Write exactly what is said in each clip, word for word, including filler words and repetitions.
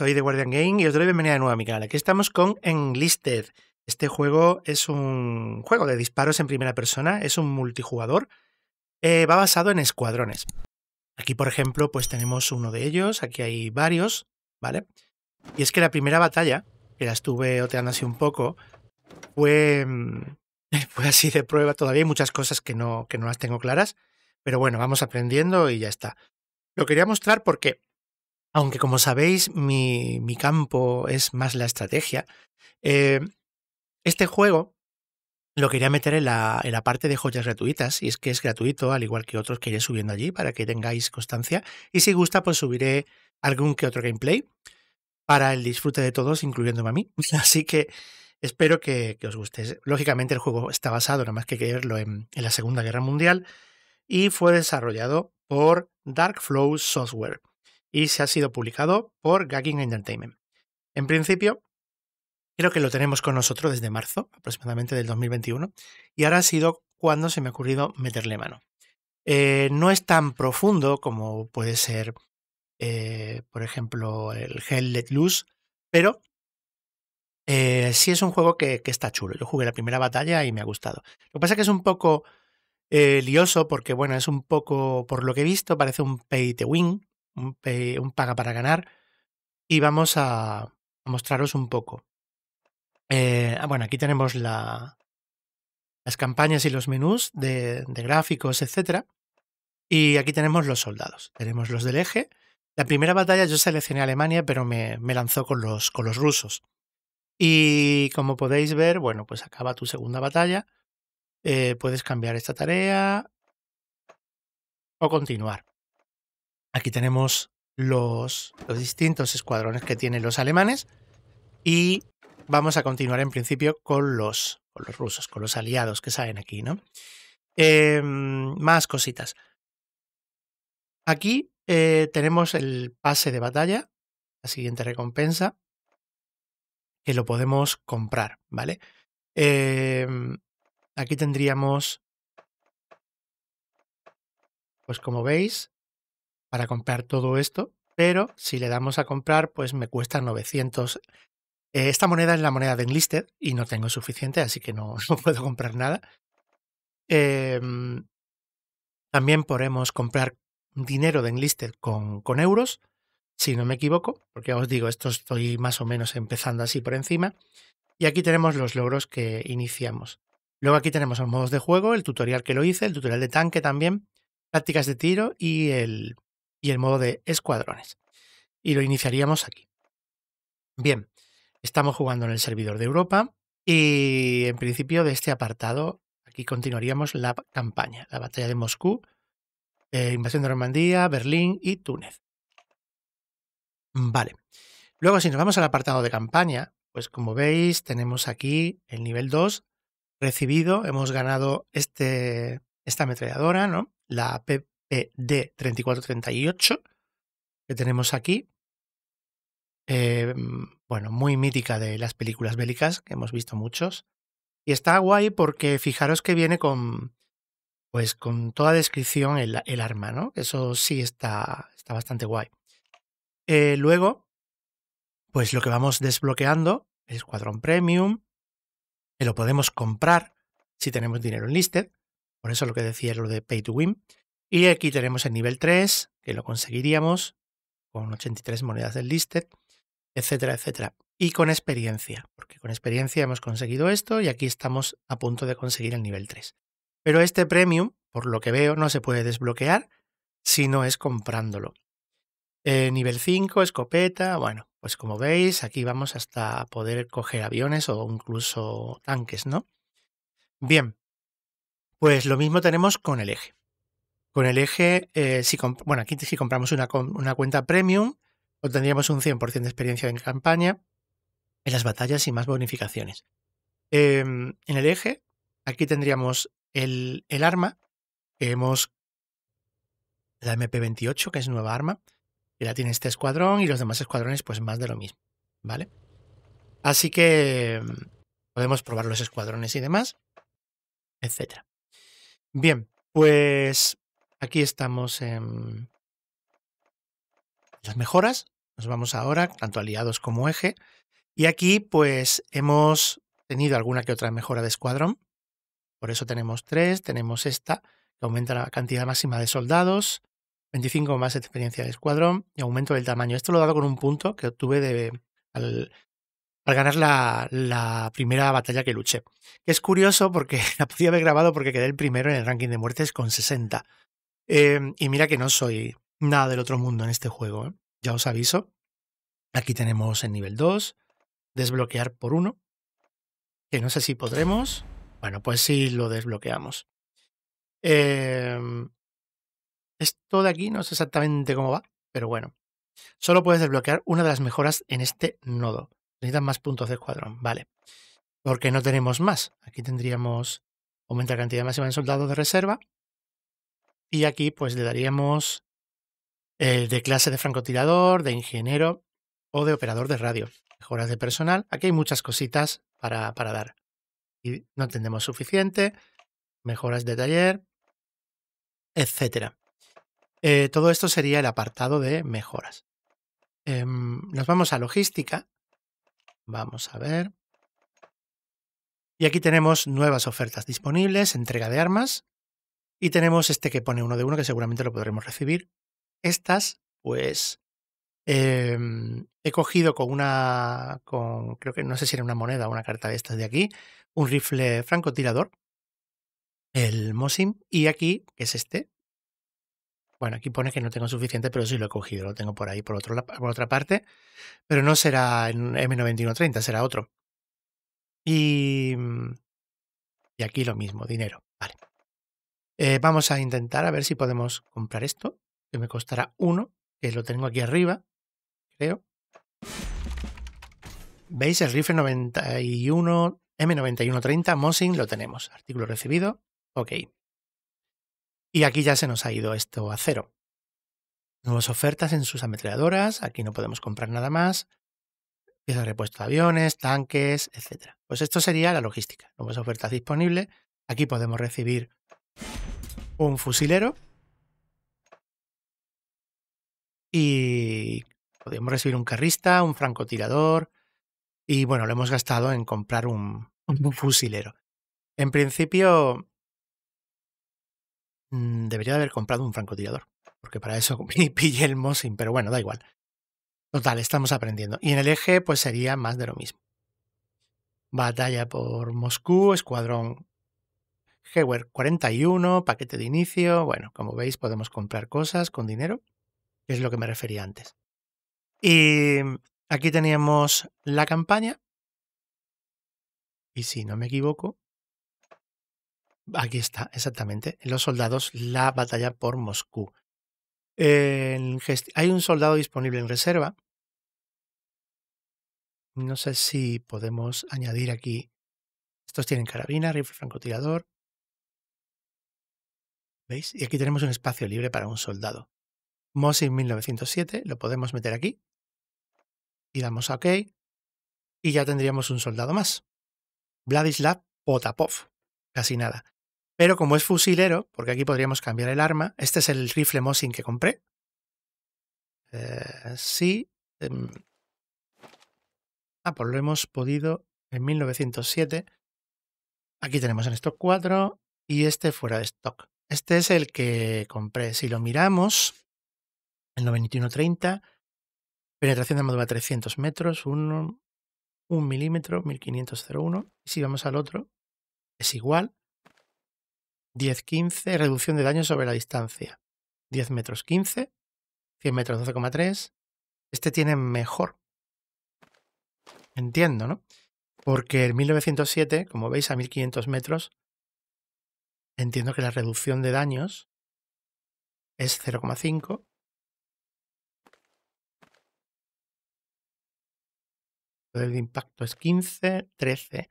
Soy The Guardian Game y os doy la bienvenida de nuevo a mi canal. Aquí estamos con Enlisted. Este juego es un juego de disparos en primera persona, es un multijugador, eh, va basado en escuadrones. Aquí, por ejemplo, pues tenemos uno de ellos, aquí hay varios, ¿vale? Y es que la primera batalla, que la estuve oteando así un poco, fue, fue así de prueba. Todavía hay muchas cosas que no, que no las tengo claras, pero bueno, vamos aprendiendo y ya está. Lo quería mostrar porque, aunque como sabéis, mi, mi campo es más la estrategia, eh, este juego lo quería meter en la, en la parte de joyas gratuitas, y es que es gratuito, al igual que otros que iré subiendo allí para que tengáis constancia. Y si gusta, pues subiré algún que otro gameplay para el disfrute de todos, incluyéndome a mí. Así que espero que, que os guste. Lógicamente el juego está basado, nada más que verlo, en, en la Segunda Guerra Mundial, y fue desarrollado por Darkflow Software y se ha sido publicado por The Guardian Entertainment. En principio, creo que lo tenemos con nosotros desde marzo aproximadamente del dos mil veintiuno, y ahora ha sido cuando se me ha ocurrido meterle mano. Eh, no es tan profundo como puede ser, eh, por ejemplo, el Hell Let Loose, pero eh, sí es un juego que, que está chulo. Yo jugué la primera batalla y me ha gustado. Lo que pasa es que es un poco eh, lioso porque, bueno, es un poco, por lo que he visto, parece un pay to win, un, pay, un paga para ganar, y vamos a mostraros un poco. Eh, bueno, aquí tenemos la, las campañas y los menús de, de gráficos, etcétera. Y aquí tenemos los soldados. Tenemos los del eje. La primera batalla yo seleccioné a Alemania, pero me, me lanzó con los, con los rusos. Y como podéis ver, bueno, pues acaba tu segunda batalla. Eh, puedes cambiar esta tarea o continuar. Aquí tenemos los, los distintos escuadrones que tienen los alemanes. Y vamos a continuar en principio con los, con los rusos, con los aliados que salen aquí, ¿no? Eh, más cositas. Aquí eh, tenemos el pase de batalla, la siguiente recompensa, que lo podemos comprar, ¿vale? Eh, aquí tendríamos, pues como veis, para comprar todo esto, pero si le damos a comprar, pues me cuesta novecientos. Esta moneda es la moneda de Enlisted y no tengo suficiente, así que no, no puedo comprar nada. Eh, también podemos comprar dinero de Enlisted con, con euros, si no me equivoco, porque os digo, esto estoy más o menos empezando así por encima. Y aquí tenemos los logros que iniciamos. Luego aquí tenemos los modos de juego, el tutorial que lo hice, el tutorial de tanque también, tácticas de tiro y el, y el modo de escuadrones. Y lo iniciaríamos aquí. Bien. Estamos jugando en el servidor de Europa y en principio de este apartado aquí continuaríamos la campaña, la batalla de Moscú, eh, invasión de Normandía, Berlín y Túnez. Vale. Luego si nos vamos al apartado de campaña, pues como veis tenemos aquí el nivel dos recibido. Hemos ganado este, esta ametralladora, ¿no? La P P D treinta y cuatro treinta y ocho que tenemos aquí. Eh, bueno, muy mítica de las películas bélicas, que hemos visto muchos. Y está guay porque fijaros que viene con, pues, con toda descripción el, el arma, ¿no? Eso sí está, está bastante guay. Eh, luego, pues lo que vamos desbloqueando, el escuadrón premium, que lo podemos comprar si tenemos dinero Enlisted, por eso lo que decía es lo de pay to win. Y aquí tenemos el nivel tres, que lo conseguiríamos con ochenta y tres monedas de Enlisted, etcétera, etcétera. Y con experiencia, porque con experiencia hemos conseguido esto y aquí estamos a punto de conseguir el nivel tres. Pero este premium, por lo que veo, no se puede desbloquear si no es comprándolo. Eh, nivel cinco, escopeta, bueno, pues como veis, aquí vamos hasta poder coger aviones o incluso tanques, ¿no? Bien, pues lo mismo tenemos con el eje. Con el eje, eh, si bueno, aquí si compramos una, una cuenta premium, obtendríamos un cien por ciento de experiencia en campaña, en las batallas y más bonificaciones. Eh, en el eje, aquí tendríamos el, el arma, que hemos, la M P veintiocho, que es nueva arma, que la tiene este escuadrón y los demás escuadrones, pues más de lo mismo, ¿vale? Así que podemos probar los escuadrones y demás, etcétera. Bien, pues aquí estamos en las mejoras, Nos vamos ahora, tanto aliados como eje. Y aquí pues hemos tenido alguna que otra mejora de escuadrón. Por eso tenemos tres, tenemos esta, que aumenta la cantidad máxima de soldados, veinticinco más experiencia de escuadrón y aumento del tamaño. Esto lo he dado con un punto que obtuve de, al, al ganar la, la primera batalla que luché. Es curioso porque la podía haber grabado porque quedé el primero en el ranking de muertes con sesenta. Eh, y mira que no soy nada del otro mundo en este juego, ¿eh? Ya os aviso. Aquí tenemos el nivel dos, desbloquear por uno, que no sé si podremos. Bueno, pues sí lo desbloqueamos. Eh, esto de aquí no sé exactamente cómo va, pero bueno. Solo puedes desbloquear una de las mejoras en este nodo. Necesitas más puntos de escuadrón, vale. Porque no tenemos más. Aquí tendríamos aumentar la cantidad máxima de soldados de reserva. Y aquí pues le daríamos el de clase de francotirador, de ingeniero o de operador de radio. Mejoras de personal. Aquí hay muchas cositas para, para dar. Y no tendremos suficiente, mejoras de taller, etcétera. Eh, todo esto sería el apartado de mejoras. Eh, nos vamos a logística. Vamos a ver. Y aquí tenemos nuevas ofertas disponibles, entrega de armas. Y tenemos este que pone uno de uno, que seguramente lo podremos recibir. Estas, pues, eh, he cogido con una, con, creo que no sé si era una moneda o una carta de estas de aquí, un rifle francotirador, el Mosin, y aquí, que es este. Bueno, aquí pone que no tengo suficiente, pero sí lo he cogido, lo tengo por ahí, por, otro, por otra parte, pero no será en M noventa y uno treinta, será otro. Y, y aquí lo mismo, dinero, vale. Eh, vamos a intentar a ver si podemos comprar esto, que me costará uno, que lo tengo aquí arriba, creo. ¿Veis? El rifle noventa y uno... M noventa y uno treinta, Mosin, lo tenemos. Artículo recibido, ok. Y aquí ya se nos ha ido esto a cero. Nuevas ofertas en sus ametralladoras, aquí no podemos comprar nada más. Piezas de repuesto de aviones, tanques, etcétera. Pues esto sería la logística. Nuevas ofertas disponibles. Aquí podemos recibir un fusilero. Y podemos recibir un carrista, un francotirador. Y bueno, lo hemos gastado en comprar un, un fusilero. En principio, debería haber comprado un francotirador, porque para eso pillé el Mosin, pero bueno, da igual. Total, estamos aprendiendo. Y en el eje, pues sería más de lo mismo. Batalla por Moscú, escuadrón Hewert cuarenta y uno, paquete de inicio. Bueno, como veis, podemos comprar cosas con dinero, que es lo que me refería antes. Y aquí teníamos la campaña, y si no me equivoco, aquí está, exactamente, los soldados, la batalla por Moscú. Eh, hay un soldado disponible en reserva, no sé si podemos añadir aquí, estos tienen carabina, rifle francotirador, ¿veis? Y aquí tenemos un espacio libre para un soldado. Mosin mil novecientos siete, lo podemos meter aquí. Y damos a OK. Y ya tendríamos un soldado más. Vladislav Potapov. Casi nada. Pero como es fusilero, porque aquí podríamos cambiar el arma. Este es el rifle Mosin que compré. Eh, sí. Eh, ah, pues lo hemos podido en mil novecientos siete. Aquí tenemos en stock cuatro. Y este fuera de stock. Este es el que compré. Si lo miramos, el noventa y uno treinta. Penetración de armadura trescientos metros, un milímetro, mil quinientos cero uno. Y si vamos al otro, es igual. diez quince, reducción de daño sobre la distancia. diez metros quince, cien metros doce coma tres. Este tiene mejor. Entiendo, ¿no? Porque el mil novecientos siete, como veis, a mil quinientos metros, entiendo que la reducción de daños es cero coma cinco. El de impacto es quince, trece.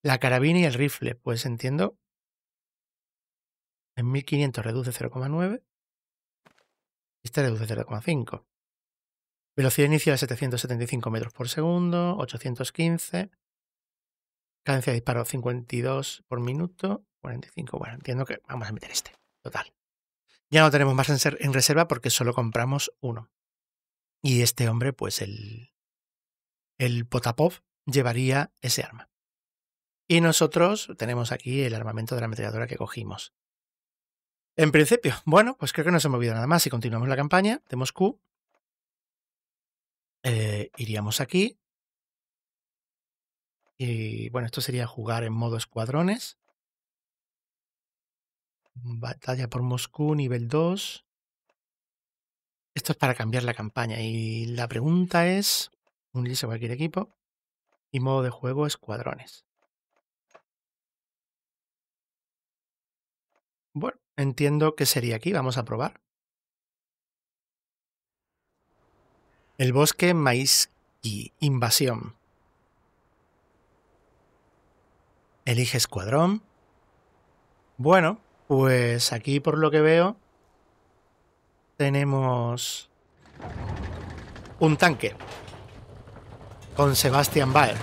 La carabina y el rifle, pues entiendo. En mil quinientos reduce cero coma nueve. Este reduce cero coma cinco. Velocidad inicial de setecientos setenta y cinco metros por segundo, ochocientos quince. Cadencia de disparo cincuenta y dos por minuto, cuarenta y cinco. Bueno, entiendo que vamos a meter este. Total. Ya no tenemos más en reserva porque solo compramos uno. Y este hombre, pues el, el Potapov, llevaría ese arma. Y nosotros tenemos aquí el armamento de la ametralladora que cogimos. En principio, bueno, pues creo que no se ha movido nada más. Si continuamos la campaña de Moscú, eh, iríamos aquí. Y bueno, esto sería jugar en modo escuadrones. Batalla por Moscú, nivel dos. Esto es para cambiar la campaña. Y la pregunta es, unirse a cualquier equipo y modo de juego escuadrones. Bueno, entiendo que sería aquí. Vamos a probar. El bosque maíz y invasión. Elige escuadrón. Bueno, pues aquí por lo que veo tenemos un tanque con Sebastian Baer.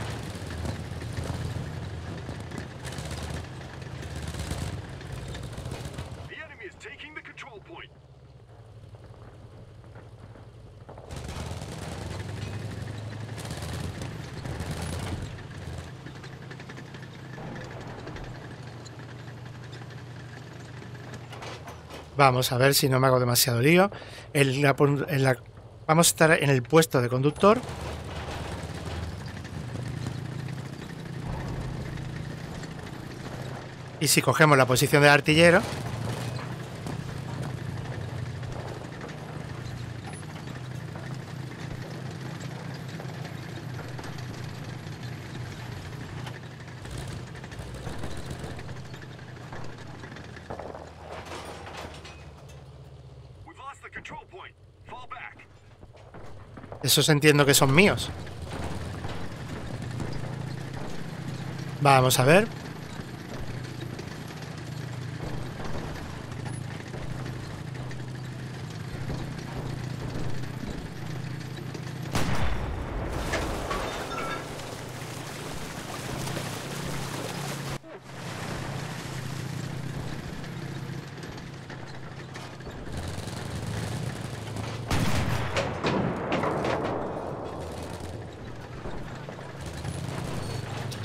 Vamos a ver si no me hago demasiado lío. En la, en la, vamos a estar en el puesto de conductor. Y si cogemos la posición del artillero, esos entiendo que son míos. Vamos a ver.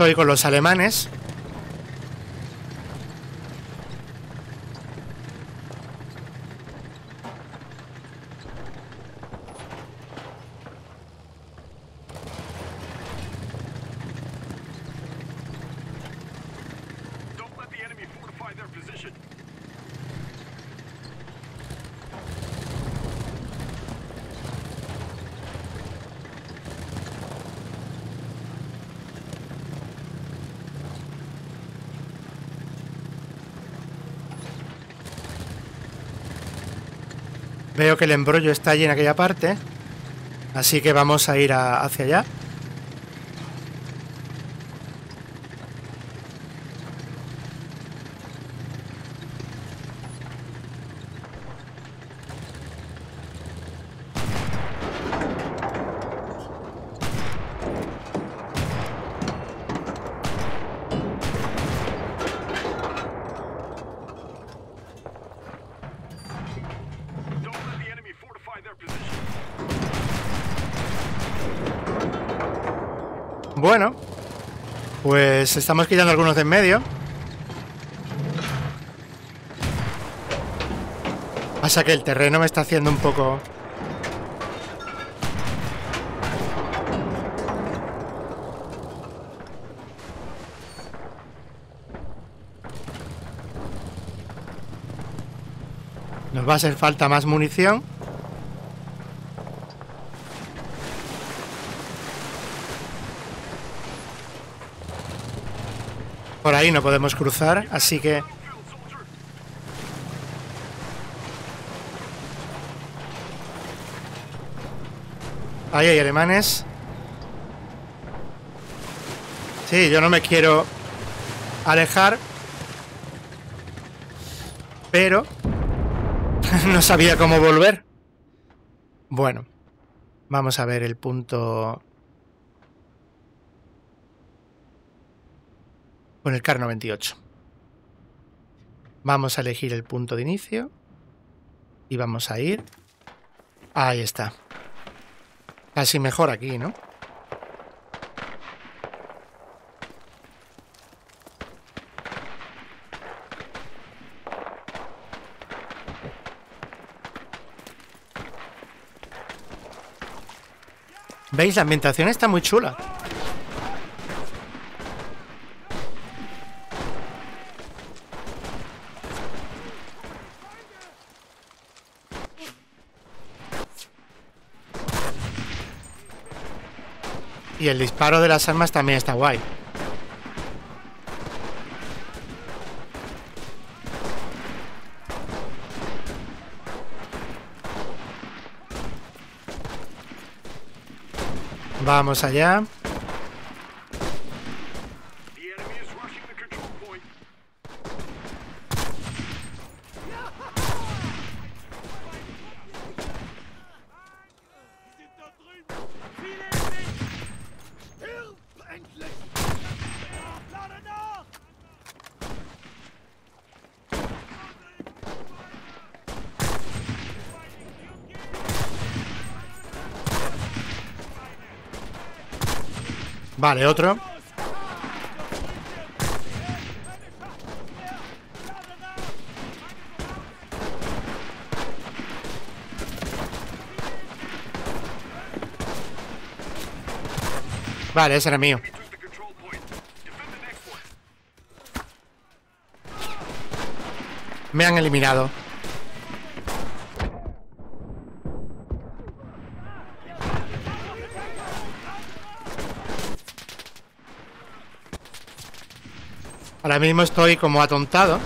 Estoy con los alemanes. Veo que el embrollo está allí en aquella parte, así que vamos a ir a, hacia allá. Bueno, pues estamos quitando algunos de en medio. Pasa que el terreno me está haciendo un poco... Nos va a hacer falta más munición. Por ahí no podemos cruzar, así que... Ahí hay alemanes. Sí, yo no me quiero alejar, pero no sabía cómo volver. Bueno, vamos a ver el punto... Con el CAR noventa y ocho. Vamos a elegir el punto de inicio y vamos a ir. Ahí está. Casi mejor aquí, ¿no? ¿Veis? La ambientación está muy chula. Y el disparo de las armas también está guay. Vamos allá. Vale, otro. Vale, ese era mío. Me han eliminado. Ahora mismo estoy como atontado.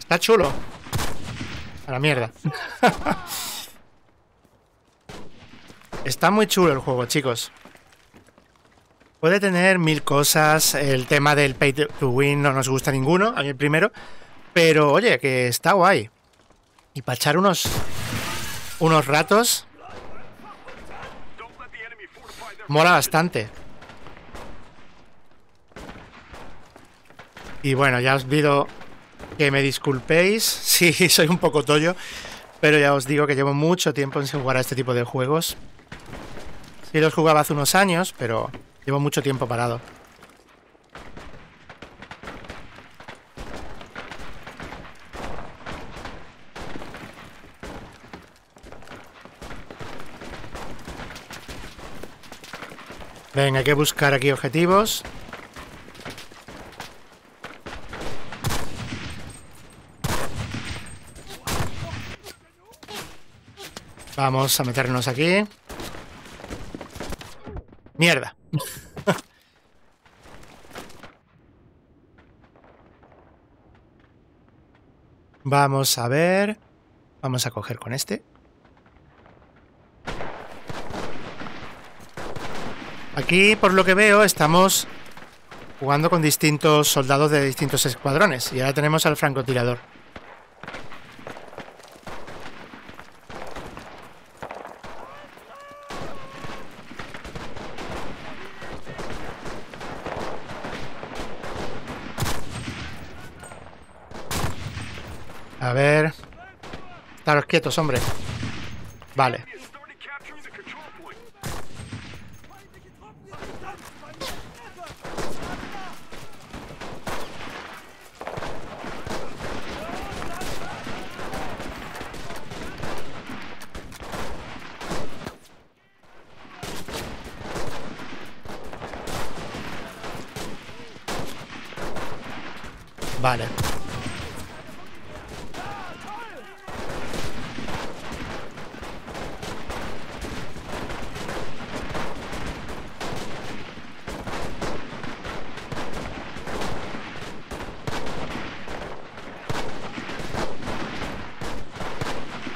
Está chulo. A la mierda. Está muy chulo el juego, chicos. Puede tener mil cosas. El tema del pay to win no nos gusta ninguno. A mí el primero. Pero, oye, que está guay. Y para echar unos, unos ratos, mola bastante. Y bueno, ya os pido que me disculpéis si sí, soy un poco tollo, pero ya os digo que llevo mucho tiempo sin jugar a este tipo de juegos. Sí los jugaba hace unos años, pero llevo mucho tiempo parado. Venga, hay que buscar aquí objetivos. Vamos a meternos aquí. Mierda. Vamos a ver. Vamos a coger con este. Aquí, por lo que veo, estamos jugando con distintos soldados de distintos escuadrones. Y ahora tenemos al francotirador. A ver... Estaros quietos, hombre. Vale. Vale.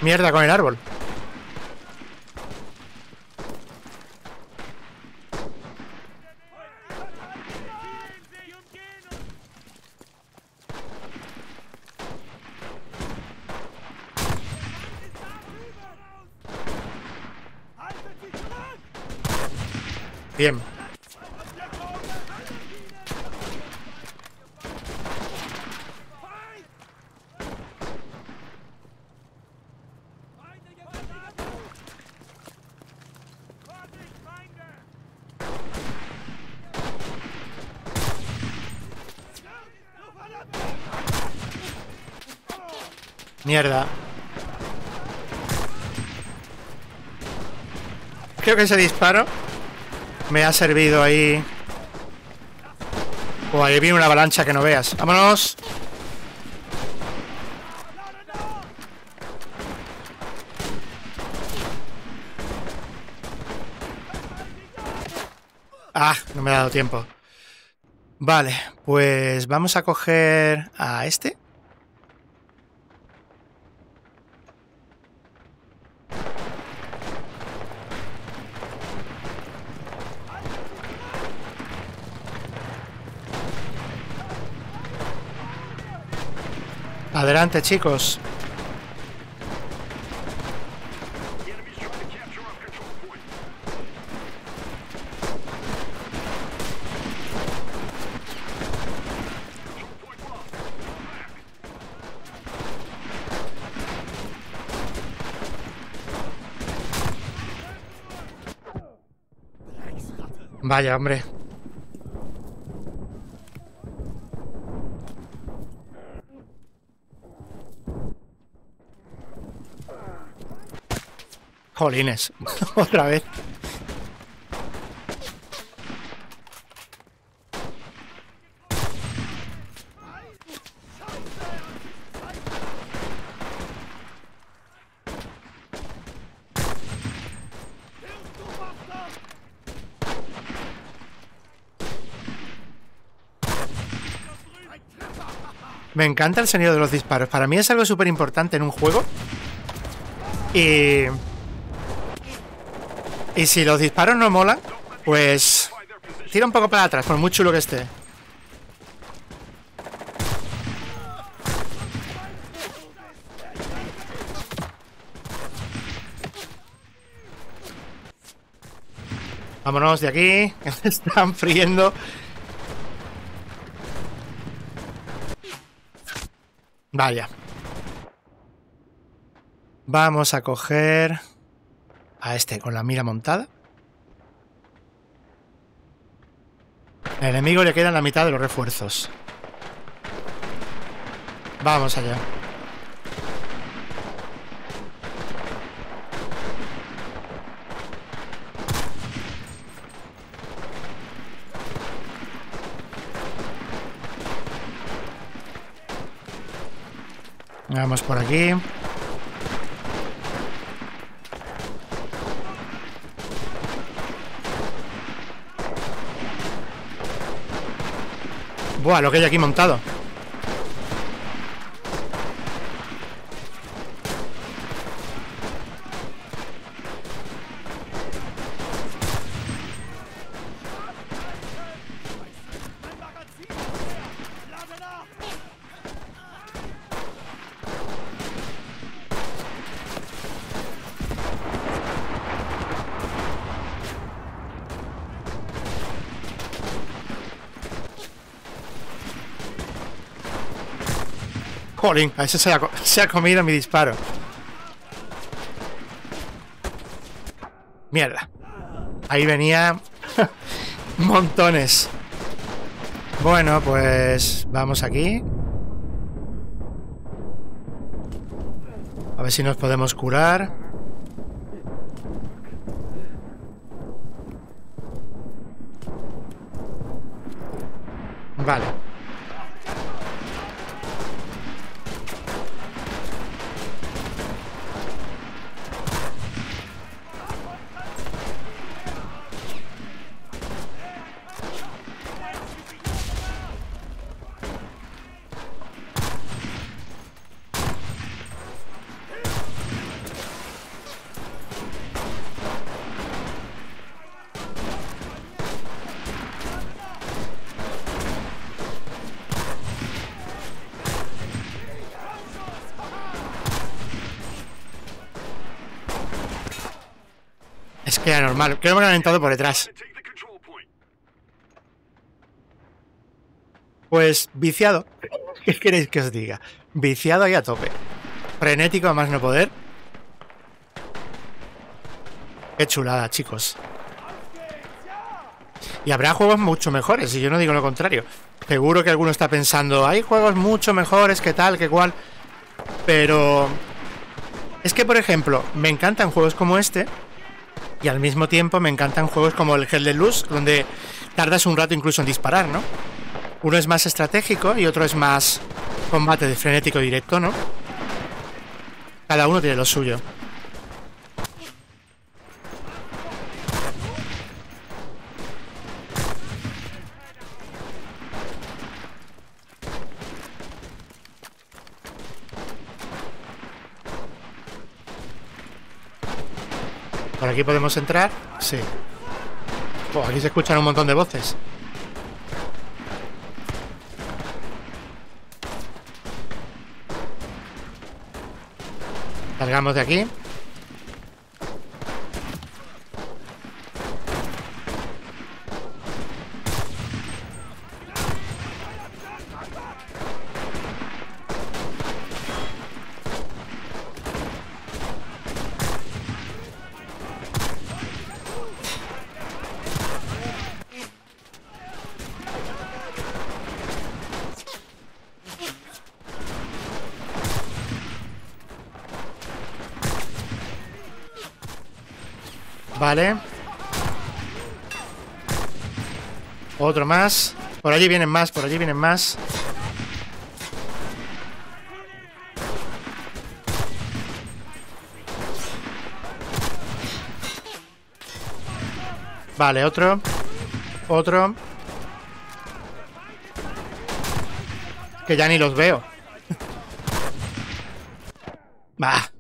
Mierda con el árbol. Bien. Mierda. Creo que ese disparo me ha servido ahí. O ahí viene una avalancha que no veas. ¡Vámonos! Ah, no me ha dado tiempo. Vale, pues vamos a coger a este. Adelante, chicos. Vaya, hombre. Jolines, otra vez. Me encanta el sonido de los disparos. Para mí es algo súper importante en un juego. Y... y si los disparos no molan, pues... tira un poco para atrás, por muy chulo que esté. Vámonos de aquí, que me están friendo. Vaya. Vamos a coger a este con la mira montada. Al enemigo le quedan la mitad de los refuerzos. Vamos allá. Vamos por aquí. Buah, lo que hay aquí montado. Jolín, a eso se ha, se ha comido mi disparo. Mierda. Ahí venía montones. Bueno, pues vamos aquí. A ver si nos podemos curar. Vale. Era normal, creo que me han entrado por detrás. Pues viciado. ¿Qué queréis que os diga? Viciado ahí a tope. Frenético a más no poder. Qué chulada, chicos. Y habrá juegos mucho mejores, y yo no digo lo contrario. Seguro que alguno está pensando, hay juegos mucho mejores, que tal, que cual. Pero es que, por ejemplo, me encantan juegos como este y al mismo tiempo me encantan juegos como el Hell Let Loose, donde tardas un rato incluso en disparar, ¿no? Uno es más estratégico y otro es más combate de frenético directo, ¿no? Cada uno tiene lo suyo. Por aquí podemos entrar, sí. Oh, aquí se escuchan un montón de voces. Salgamos de aquí. Vale. Otro más. Por allí vienen más, por allí vienen más. Vale, otro. Otro. Que ya ni los veo. Bah.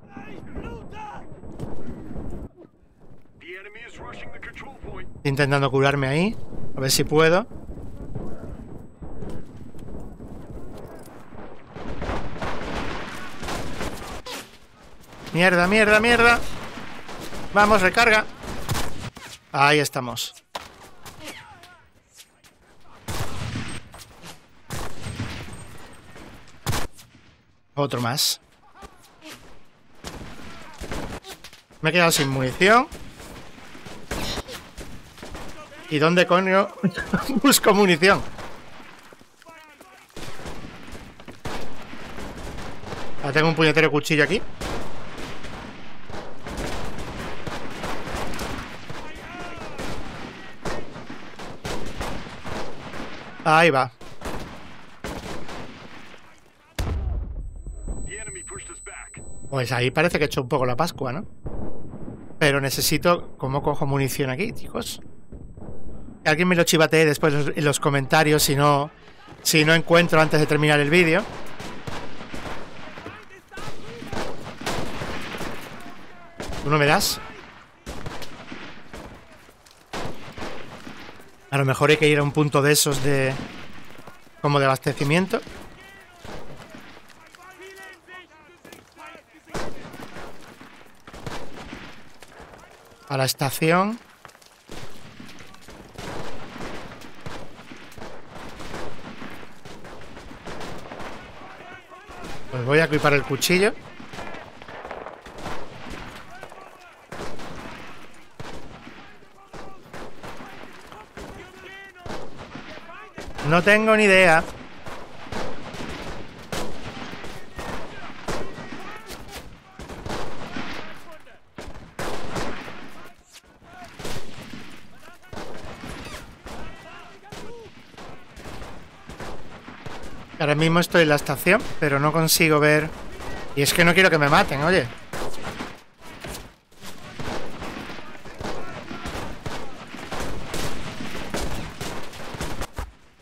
Intentando curarme ahí, a ver si puedo. Mierda, mierda, mierda. Vamos, recarga. Ahí estamos. Otro más. Me he quedado sin munición. ¿Y dónde coño busco munición? Ah, tengo un puñetero cuchillo aquí. Ahí va. Pues ahí parece que he hecho un poco la Pascua, ¿no? Pero necesito... ¿Cómo cojo munición aquí, chicos? Alguien me lo chivatee después en los comentarios si no, si no encuentro antes de terminar el vídeo. ¿Tú no me das? A lo mejor hay que ir a un punto de esos de... como de abastecimiento. A la estación... Voy a equipar el cuchillo. No tengo ni idea. Ahora mismo estoy en la estación, pero no consigo ver... Y es que no quiero que me maten, oye.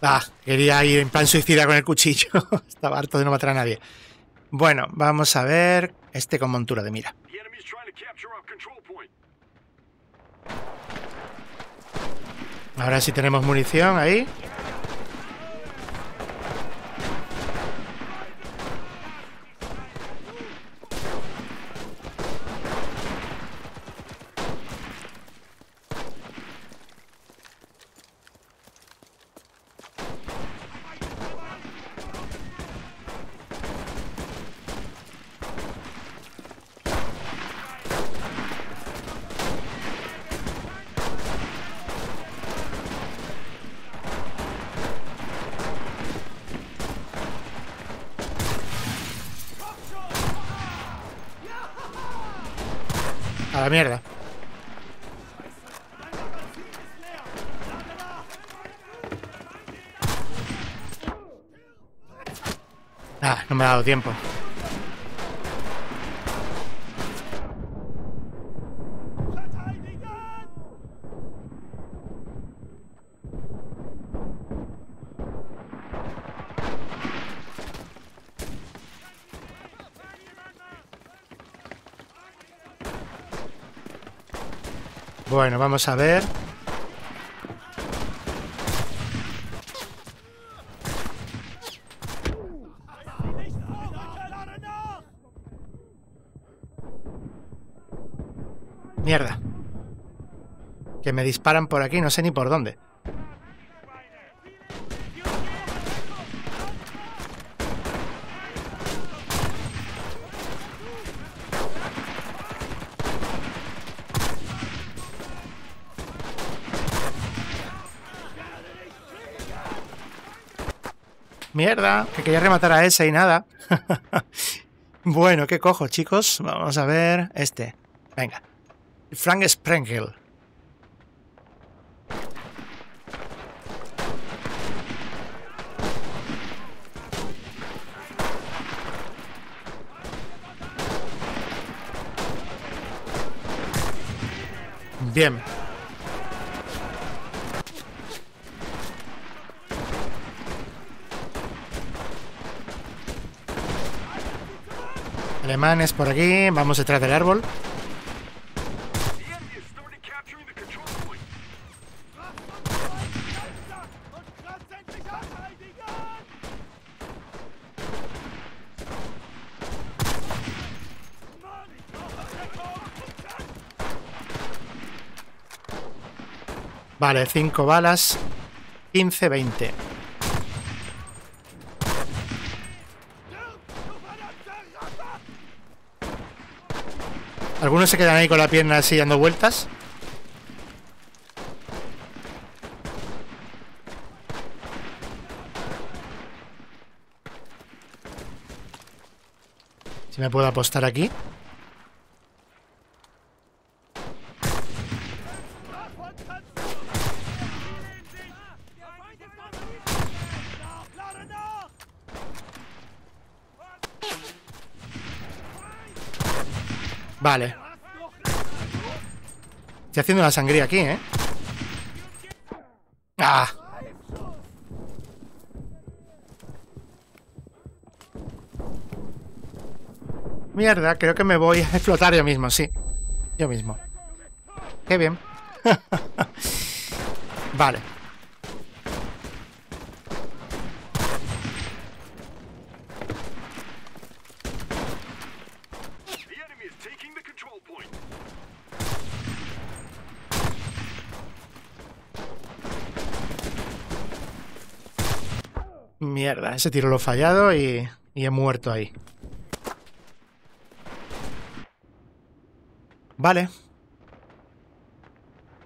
Ah, quería ir en plan suicida con el cuchillo. Estaba harto de no matar a nadie. Bueno, vamos a ver... Este con montura de mira. Ahora sí tenemos munición ahí. A la mierda. Ah, no me ha dado tiempo. Bueno, vamos a ver. Mierda. Que me disparan por aquí, no sé ni por dónde. Mierda, que quería rematar a ese y nada. Bueno, ¿qué cojo, chicos? Vamos a ver este. Venga. Frank Sprengel. Bien. Alemanes por aquí, vamos detrás del árbol. Vale, cinco balas, quince, veinte. Algunos se quedan ahí con la pierna así dando vueltas. Si me puedo apostar aquí. Vale. Estoy haciendo una sangría aquí, ¿eh? ¡Ah! Mierda, creo que me voy a explotar yo mismo, sí. Yo mismo. Qué bien. Vale. Mierda, ese tiro lo he fallado y, y he muerto ahí. Vale.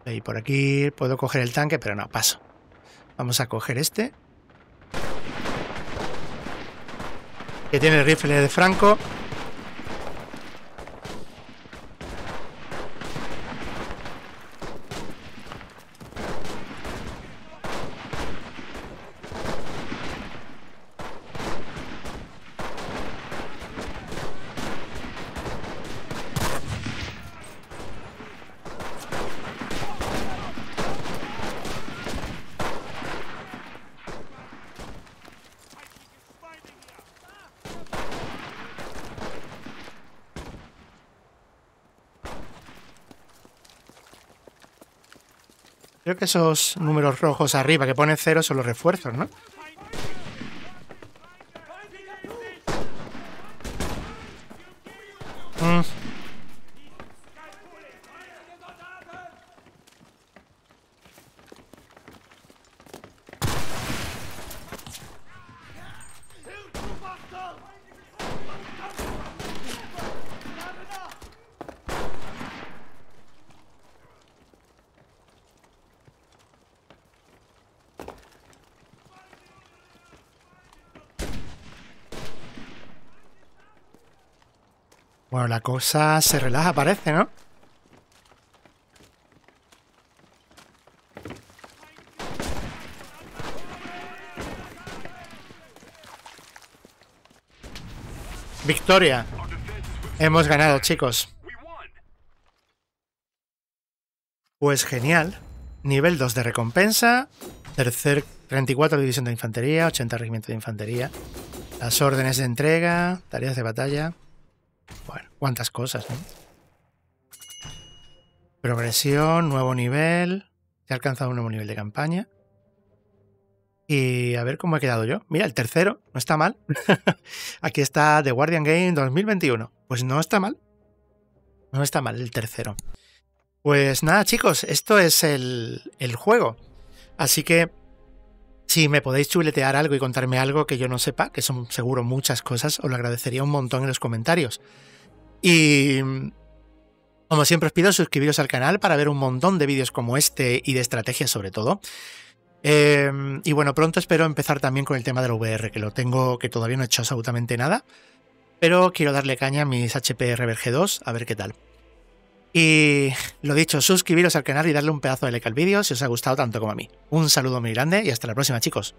Y por aquí puedo coger el tanque, pero no, paso. Vamos a coger este. Que tiene el rifle de Franco. Creo que esos números rojos arriba que pone cero son los refuerzos, ¿no? Mm. Bueno, la cosa se relaja, parece, ¿no? Victoria. Hemos ganado, chicos. Pues genial. Nivel dos de recompensa. Tercer treinta y cuatro división de infantería, ochenta regimiento de infantería. Las órdenes de entrega, tareas de batalla. Bueno, cuántas cosas, ¿no? Progresión, nuevo nivel. Se ha alcanzado un nuevo nivel de campaña. Y a ver cómo he quedado yo. Mira, el tercero, no está mal. Aquí está The Guardian Game dos mil veintiuno. Pues no está mal. No está mal el tercero. Pues nada, chicos, esto es el, el juego. Así que si me podéis chuletear algo y contarme algo que yo no sepa, que son seguro muchas cosas, os lo agradecería un montón en los comentarios. Y como siempre os pido, suscribiros al canal para ver un montón de vídeos como este y de estrategias sobre todo. Eh, y bueno, pronto espero empezar también con el tema del V R, que lo tengo, que todavía no he hecho absolutamente nada, pero quiero darle caña a mis H P Reverb G dos a ver qué tal. Y lo dicho, suscribiros al canal y darle un pedazo de like al vídeo si os ha gustado tanto como a mí. Un saludo muy grande y hasta la próxima, chicos.